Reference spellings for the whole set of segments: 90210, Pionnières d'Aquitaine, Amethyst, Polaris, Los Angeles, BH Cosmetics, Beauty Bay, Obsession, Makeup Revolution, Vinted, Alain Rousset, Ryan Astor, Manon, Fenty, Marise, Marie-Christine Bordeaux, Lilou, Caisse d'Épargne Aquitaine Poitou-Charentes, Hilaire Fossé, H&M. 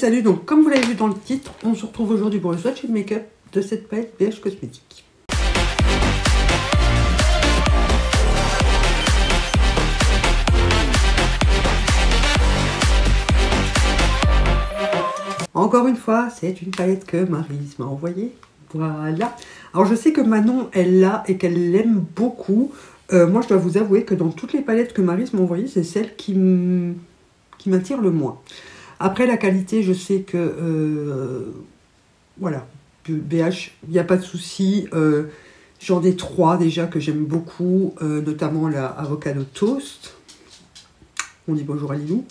Salut, donc comme vous l'avez vu dans le titre, on se retrouve aujourd'hui pour le swatch et le make-up de cette palette BH Cosmetics. Encore une fois, c'est une palette que Marise m'a envoyée. Voilà. Alors, je sais que Manon, elle l'a et qu'elle l'aime beaucoup. Moi, je dois vous avouer que dans toutes les palettes que Marise m'a envoyées, c'est celle qui m'attire le moins. Après, la qualité, je sais que... voilà. BH, il n'y a pas de souci. J'en ai trois, déjà, que j'aime beaucoup. Notamment la Avocado Toast. On dit bonjour à Lilou.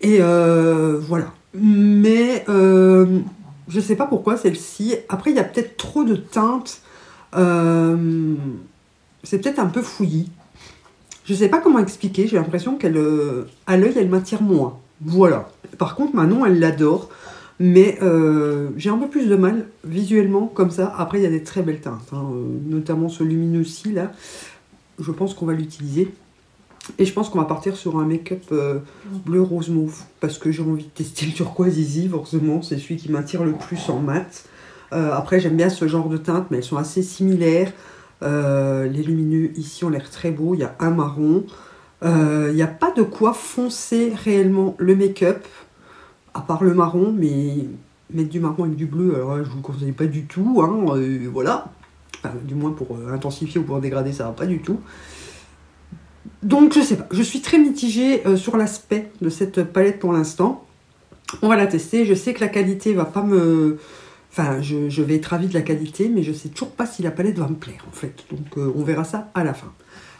Et voilà. Mais je sais pas pourquoi celle-ci. Après, il y a peut-être trop de teintes. C'est peut-être un peu fouillis. Je sais pas comment expliquer. J'ai l'impression qu'elle, à l'œil, elle m'attire moins. Voilà. Par contre, Manon, elle l'adore. Mais j'ai un peu plus de mal visuellement comme ça. Après, il y a des très belles teintes. Hein, notamment ce lumineux-ci, là. Je pense qu'on va l'utiliser. Et je pense qu'on va partir sur un make-up bleu rose mauve parce que j'ai envie de tester le turquoise easy, forcément, c'est celui qui m'attire le plus en mat. Après, j'aime bien ce genre de teintes, mais elles sont assez similaires. Les lumineux ici ont l'air très beaux, il y a un marron. Il n'y a pas de quoi foncer réellement le make-up, à part le marron, mais mettre du marron avec du bleu, alors je ne vous le conseille pas du tout, hein, voilà. Enfin, du moins pour intensifier ou pour dégrader, ça va pas du tout. Donc, je sais pas. Je suis très mitigée sur l'aspect de cette palette pour l'instant. On va la tester. Je sais que la qualité va pas me... Enfin, je vais être ravie de la qualité, mais je sais toujours pas si la palette va me plaire, en fait. Donc, on verra ça à la fin.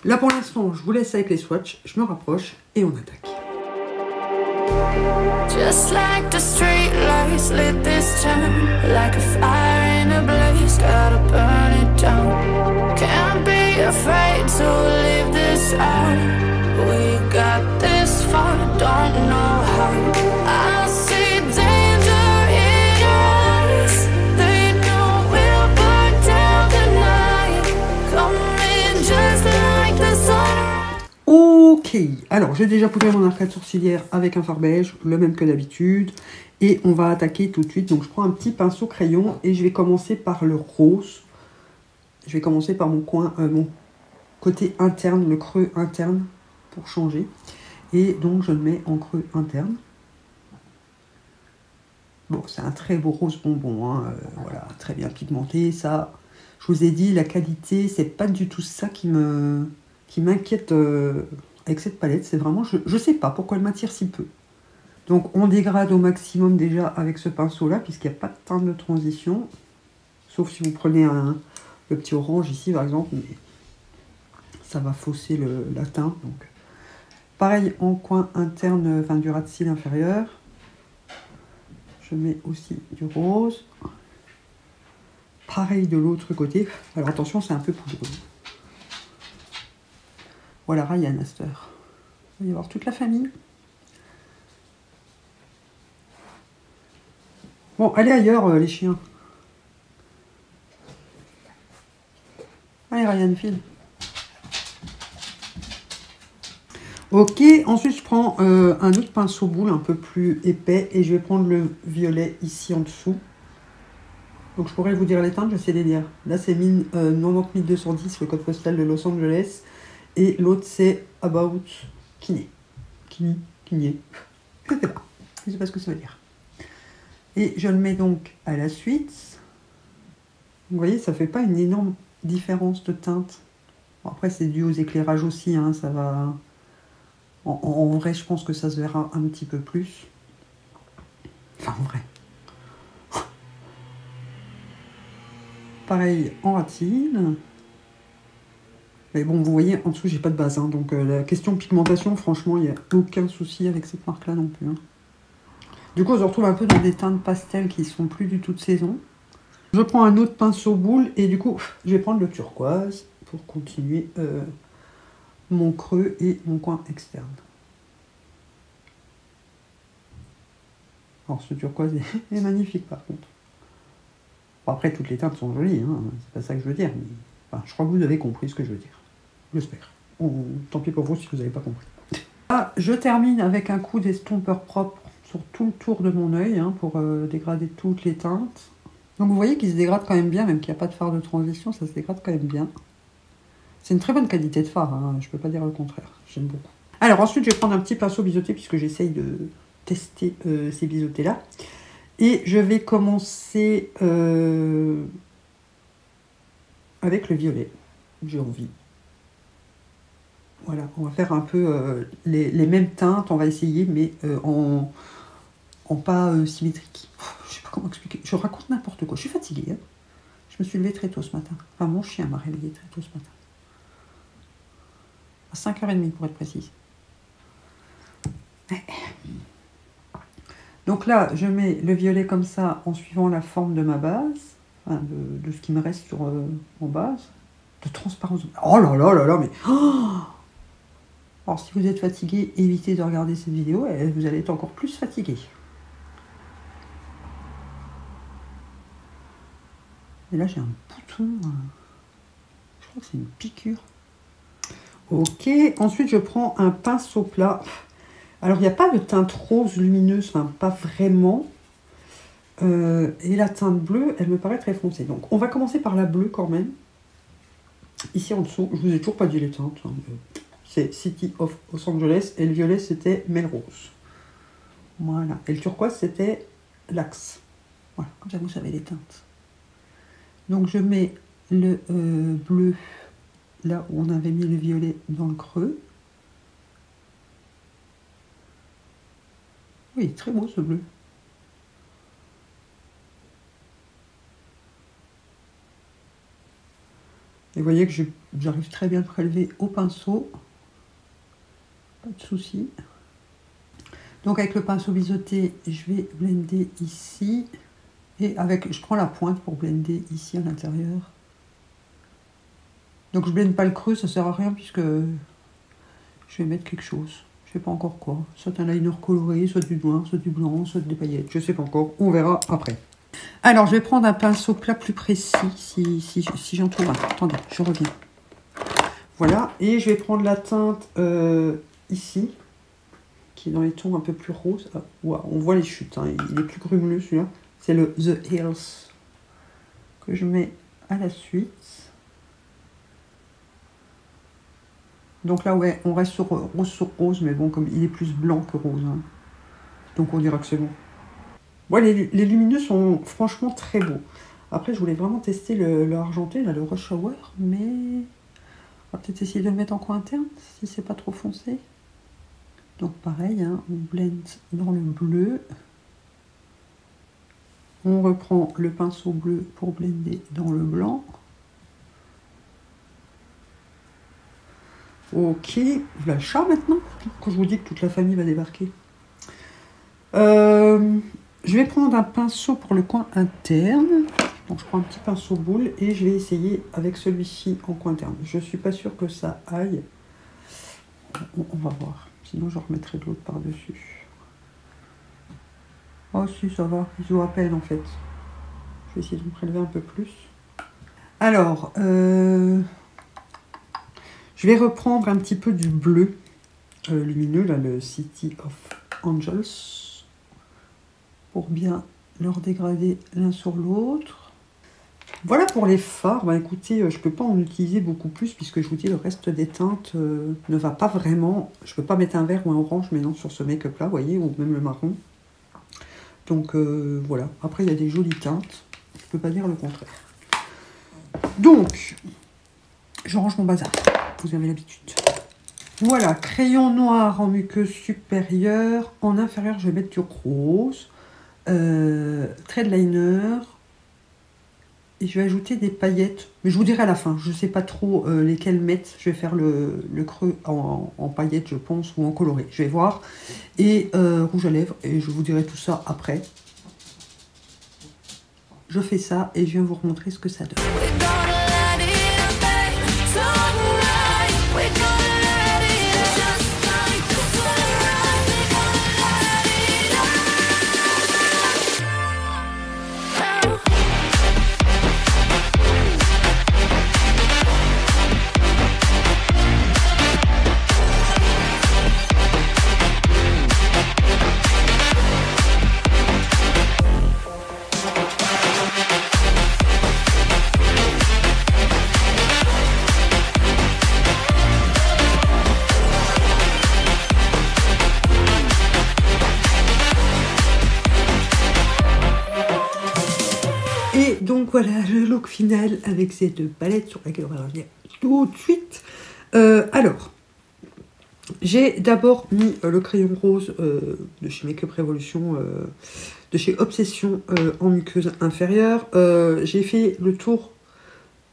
Là, pour l'instant, je vous laisse avec les swatchs. Je me rapproche et on attaque. Just like the street lights lit this town, like a fire in a blaze, gotta burn it down. Can't be afraid to leave this out. We got this far, don't know how. I see danger in us. They know we'll burn down the night. Come in just like the sun. Ok, alors j'ai déjà posé mon arcade sourcilière avec un fard beige, le même que d'habitude. Et on va attaquer tout de suite. Donc je prends un petit pinceau crayon et je vais commencer par le rose. Je vais commencer par mon côté interne, le creux interne pour changer. Et donc, je le mets en creux interne. Bon, c'est un très beau rose bonbon. Hein, voilà, très bien pigmenté. Ça, je vous ai dit, la qualité, c'est pas du tout ça qui m'inquiète avec cette palette. C'est vraiment, je sais pas pourquoi elle m'attire si peu. Donc, on dégrade au maximum déjà avec ce pinceau-là, puisqu'il n'y a pas de teinte de transition. Sauf si vous prenez un... Le petit orange ici, par exemple, mais ça va fausser la teinte. Donc. Pareil, en coin interne, enfin du ras de cils inférieur. Je mets aussi du rose. Pareil de l'autre côté. Alors attention, c'est un peu poudreux. Voilà, Ryan Astor. Il va y avoir toute la famille. Bon, allez ailleurs, les chiens. Allez, Ryan, file. Ok, ensuite je prends un autre pinceau boule un peu plus épais et je vais prendre le violet ici en dessous. Donc je pourrais vous dire les teintes, je sais les lire. Là c'est 90210, le code postal de Los Angeles. Et l'autre c'est About Kiné. Kiné, Kiné. Je ne sais pas ce que ça veut dire. Et je le mets donc à la suite. Vous voyez, ça ne fait pas une énorme... différence de teinte. Bon, après, c'est dû aux éclairages aussi. Hein, ça va. En vrai, je pense que ça se verra un petit peu plus. Enfin, en vrai. Pareil en ratine. Mais bon, vous voyez, en dessous, j'ai pas de base. Hein, donc, la question pigmentation, franchement, il n'y a aucun souci avec cette marque-là non plus. Hein. Du coup, on se retrouve un peu dans des teintes pastel qui sont plus du tout de saison. Je prends un autre pinceau boule et du coup, je vais prendre le turquoise pour continuer mon creux et mon coin externe. Alors, ce turquoise est magnifique par contre. Bon, après, toutes les teintes sont jolies, hein, c'est pas ça que je veux dire. Mais, enfin, je crois que vous avez compris ce que je veux dire. J'espère. Ou tant pis pour vous si vous n'avez pas compris. Là, je termine avec un coup d'estompeur propre sur tout le tour de mon œil hein, pour dégrader toutes les teintes. Donc vous voyez qu'il se dégrade quand même bien, même qu'il n'y a pas de fard de transition, ça se dégrade quand même bien. C'est une très bonne qualité de fard, hein, je ne peux pas dire le contraire, j'aime beaucoup. Alors ensuite, je vais prendre un petit pinceau biseauté puisque j'essaye de tester ces biseautés-là. Et je vais commencer avec le violet, j'ai envie. Voilà, on va faire un peu les mêmes teintes, on va essayer, mais en pas symétrique. Je sais pas comment expliquer, je raconte n'importe quoi, je suis fatiguée. Hein. Je me suis levée très tôt ce matin, enfin mon chien m'a réveillée très tôt ce matin. À 5h30 pour être précise. Ouais. Donc là, je mets le violet comme ça en suivant la forme de ma base, enfin de ce qui me reste sur mon base. De transparence. Oh là là là là, mais... Oh alors, si vous êtes fatigué, évitez de regarder cette vidéo, et vous allez être encore plus fatigué. Et là, j'ai un bouton. Je crois que c'est une piqûre. Ok, ensuite, je prends un pinceau plat. Alors, il n'y a pas de teinte rose lumineuse, enfin, pas vraiment. Et la teinte bleue, elle me paraît très foncée. Donc, on va commencer par la bleue quand même. Ici en dessous, je vous ai toujours pas dit les teintes. Hein. C'est City of Los Angeles et le violet c'était Melrose. Voilà. Et le turquoise c'était l'Axe. Voilà, comme ça vous savez les teintes. Donc je mets le bleu là où on avait mis le violet dans le creux. Oui, très beau ce bleu. Et vous voyez que j'arrive très bien à prélever au pinceau. Pas de souci. Donc avec le pinceau biseauté, je vais blender ici. Et avec, je prends la pointe pour blender ici à l'intérieur. Donc je ne blende pas le creux, ça ne sert à rien puisque je vais mettre quelque chose. Je ne sais pas encore quoi. Soit un liner coloré, soit du noir, soit du blanc, soit des paillettes. Je ne sais pas encore, on verra après. Alors, je vais prendre un pinceau plat plus précis, si j'en trouve un. Attendez, je reviens. Voilà, et je vais prendre la teinte ici, qui est dans les tons un peu plus roses. Ah, wow, on voit les chutes, hein, il est plus grumeleux celui-là. C'est le The Hills que je mets à la suite. Donc là, ouais, on reste sur rose, mais bon, comme il est plus blanc que rose. Hein, donc on dira que c'est bon. Ouais, les lumineux sont franchement très beaux. Après, je voulais vraiment tester le argenté, là, le Rush Hour, mais on va peut-être essayer de le mettre en coin interne, si c'est pas trop foncé. Donc pareil, hein, on blend dans le bleu. On reprend le pinceau bleu pour blender dans le blanc. Ok, voilà le chat maintenant, quand je vous dis que toute la famille va débarquer. Je vais prendre un pinceau pour le coin interne. Donc je prends un petit pinceau boule et je vais essayer avec celui-ci en coin interne. Je ne suis pas sûre que ça aille. On va voir. Sinon je remettrai de l'autre par-dessus. Oh si, ça va. Ils ont à peine en fait. Je vais essayer de me prélever un peu plus. Alors, je vais reprendre un petit peu du bleu lumineux, là, le City of Angels, pour bien leur dégrader l'un sur l'autre. Voilà pour les fards. Bah écoutez, je peux pas en utiliser beaucoup plus puisque je vous dis le reste des teintes ne va pas vraiment. Je peux pas mettre un vert ou un orange maintenant sur ce make-up là, vous voyez, ou même le marron. Donc voilà. Après il y a des jolies teintes. Je peux pas dire le contraire. Donc je range mon bazar. Vous avez l'habitude. Voilà, crayon noir en muqueuse supérieure, en inférieure je vais mettre turquoise. Trait de liner et je vais ajouter des paillettes, mais je vous dirai à la fin, je sais pas trop lesquelles mettre, je vais faire le creux en paillettes je pense, ou en coloré, je vais voir, et rouge à lèvres, et je vous dirai tout ça après. Je fais ça et je viens vous remontrer ce que ça donne. voilà le look final avec cette palette sur laquelle on va revenir tout de suite. Alors, j'ai d'abord mis le crayon rose de chez Makeup Revolution, de chez Obsession en muqueuse inférieure. J'ai fait le tour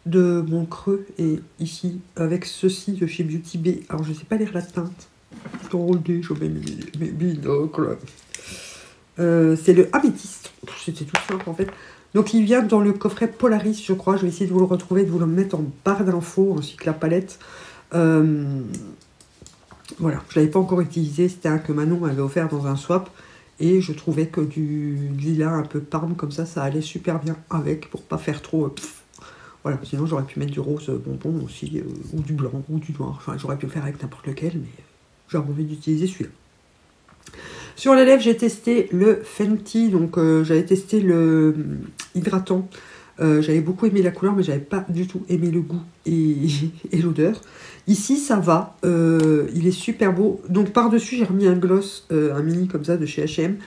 de mon creux et ici avec ceci de chez Beauty Bay. Alors je sais pas lire la teinte. Attendez, je mets mes binocles. C'est le Amethyst. C'était tout simple en fait. Donc il vient dans le coffret Polaris, je crois. Je vais essayer de vous le retrouver, de vous le mettre en barre d'infos ainsi que la palette. Voilà, je ne l'avais pas encore utilisé, c'était un que Manon avait offert dans un swap. Et je trouvais que du lilas un peu parme comme ça, ça allait super bien avec pour pas faire trop... voilà, sinon j'aurais pu mettre du rose bonbon aussi, ou du blanc, ou du noir. Enfin, j'aurais pu le faire avec n'importe lequel, mais j'avais envie d'utiliser celui-là. Sur les lèvres, j'ai testé le Fenty, donc j'avais testé le hydratant. J'avais beaucoup aimé la couleur, mais j'avais pas du tout aimé le goût et l'odeur. Ici, ça va. Il est super beau. Donc, par-dessus, j'ai remis un gloss, un mini comme ça, de chez H&M,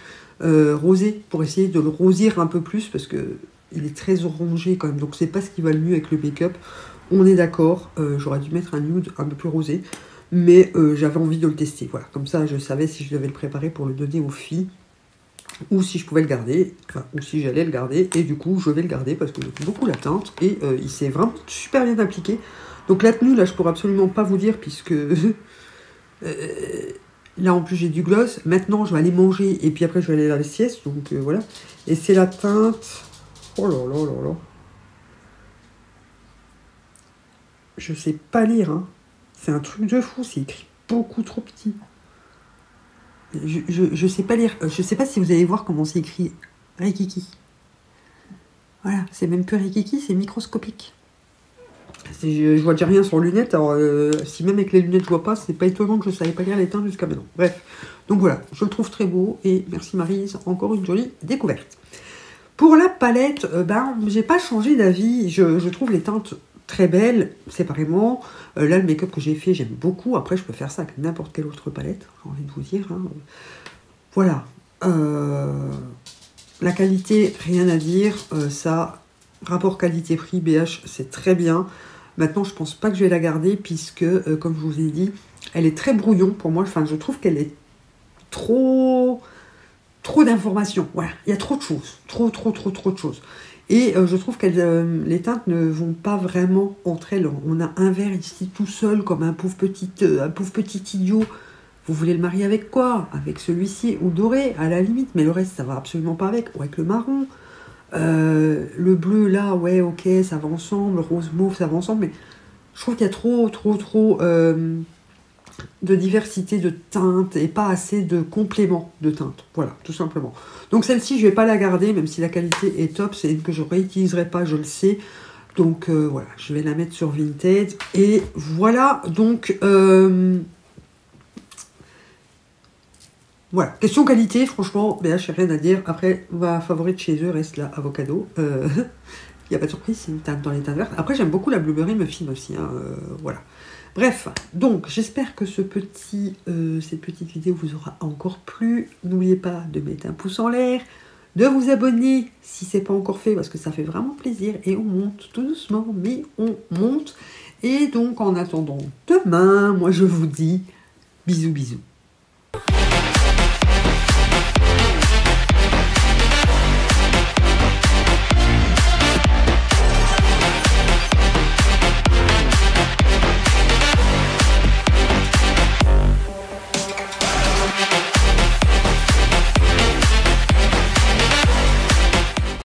rosé, pour essayer de le rosir un peu plus, parce que il est très orangé quand même. Donc, c'est pas ce qui va le mieux avec le make-up. On est d'accord. J'aurais dû mettre un nude un peu plus rosé. Mais j'avais envie de le tester. Voilà. Comme ça, je savais si je devais le préparer pour le donner aux filles, ou si je pouvais le garder, enfin, ou si j'allais le garder, et du coup je vais le garder parce que j'aime beaucoup la teinte, et il s'est vraiment super bien appliqué. Donc la tenue, là je pourrais absolument pas vous dire, puisque là en plus j'ai du gloss, maintenant je vais aller manger, et puis après je vais aller dans les siestes, donc voilà, et c'est la teinte, oh là là là là, je sais pas lire, hein. C'est un truc de fou, c'est écrit beaucoup trop petit. Je sais pas lire, je sais pas si vous allez voir comment c'est écrit Rikiki. Voilà, c'est même plus Rikiki, c'est microscopique. Je vois déjà rien sans lunettes, alors si même avec les lunettes je vois pas, c'est pas étonnant que je savais pas lire les teintes jusqu'à maintenant. Bref, donc voilà, je le trouve très beau et merci Marise, encore une jolie découverte. Pour la palette, ben j'ai pas changé d'avis, je trouve les teintes très belle, séparément. Là, le make-up que j'ai fait, j'aime beaucoup. Après, je peux faire ça avec n'importe quelle autre palette, j'ai envie de vous dire. Hein. Voilà. La qualité, rien à dire. Ça, rapport qualité-prix, BH, c'est très bien. Maintenant, je pense pas que je vais la garder, puisque, comme je vous ai dit, elle est très brouillon pour moi. Enfin, je trouve qu'elle est trop d'informations. Voilà, il y a trop de choses. Trop de choses. Et je trouve que les teintes ne vont pas vraiment entre elles. On a un verre ici tout seul, comme un pauvre petit idiot. Vous voulez le marier avec quoi? Avec celui-ci ou doré, à la limite. Mais le reste, ça va absolument pas avec. Ou avec le marron. Le bleu, là, ouais, ok, ça va ensemble. Rose mauve, ça va ensemble. Mais je trouve qu'il y a trop de diversité de teintes et pas assez de compléments de teintes. Voilà, tout simplement. Donc celle-ci, je ne vais pas la garder, même si la qualité est top. C'est une que je ne réutiliserai pas, je le sais. Donc voilà, je vais la mettre sur Vinted. Et voilà, donc... Voilà, question qualité, franchement, BH, rien à dire. Après, ma favorite chez eux reste la avocado. Il n'y a pas de surprise, c'est une teinte dans les teintes vertes. Après, j'aime beaucoup la blueberry muffin aussi. Hein, voilà. Bref, donc j'espère que cette petite vidéo vous aura encore plu. N'oubliez pas de mettre un pouce en l'air, de vous abonner si ce n'est pas encore fait, parce que ça fait vraiment plaisir. Et on monte tout doucement, mais on monte. Et donc en attendant demain, moi je vous dis bisous bisous.